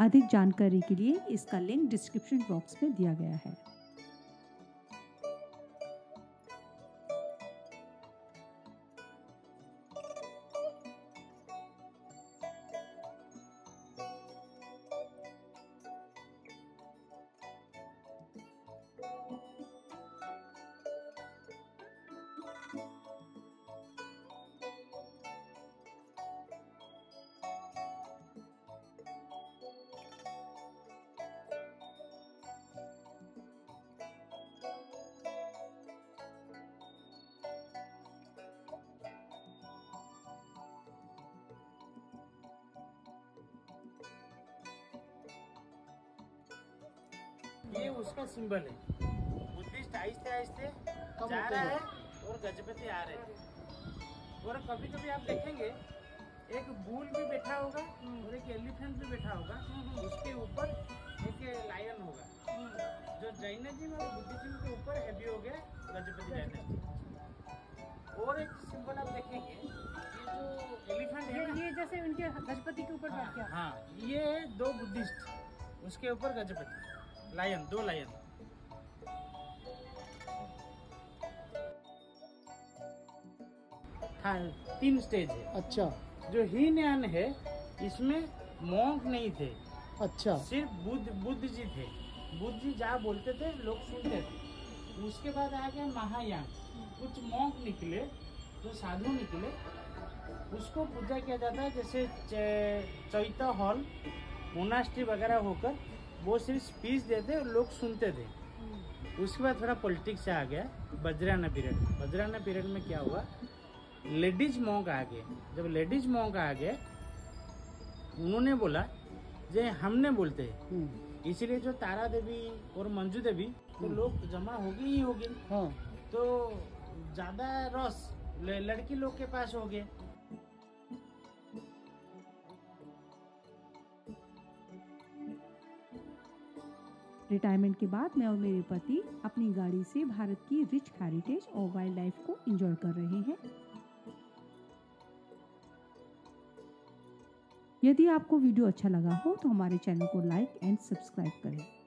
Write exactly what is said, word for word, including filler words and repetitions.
अधिक जानकारी के लिए इसका लिंक डिस्क्रिप्शन बॉक्स में दिया गया है। ये उसका सिंबल है। बुद्धिस्ट आहिस्ते आहिस्ते जा रहा है और गजपति आ रहे हैं। और कभी कभी आप देखेंगे एक बूल भी बैठा होगा और एक एलिफेंट भी बैठा होगा, उसके ऊपर एक लायन होगा। जो जैनिज्म और बुद्धिज्म के ऊपर हैवी हो गया गजपति डायनेस्टी। और एक सिंबल आप देखेंगे ये जो एलिफेंट है, ये जैसे उनके गजपति के ऊपर बैठ गया। हाँ, ये दो बुद्धिस्ट, उसके ऊपर गजपति लायन, दो लायन। हाँ, तीन स्टेज है। अच्छा, जो हीन यान है इसमें मॉन्क नहीं थे। अच्छा, सिर्फ बुद्ध बुद्ध जी थे। बुद्ध जी जहाँ बोलते थे लोग सुनते थे। उसके बाद आ गया महायान। कुछ मॉन्क निकले, जो साधु निकले, उसको पूजा किया जाता है। जैसे चैता हॉल, मोनास्ट्री वगैरह होकर वो सिर्फ स्पीच देते और लोग सुनते थे। उसके बाद थोड़ा पॉलिटिक्स आ गया वज्राना पीरियड। वज्राना पीरियड में क्या हुआ, लेडीज मॉन्क आ गए। जब लेडीज मॉन्क आ गए, उन्होंने बोला जे हमने बोलते हैं, इसीलिए जो तारा देवी और मंजू देवी तो लोग जमा हो गए ही हो गए। हाँ। तो ज्यादा रस लड़की लोग के पास हो गए। रिटायरमेंट के बाद मैं और मेरे पति अपनी गाड़ी से भारत की रिच हेरिटेज और वाइल्ड लाइफ को एंजॉय कर रहे हैं। यदि आपको वीडियो अच्छा लगा हो तो हमारे चैनल को लाइक एंड सब्सक्राइब करें।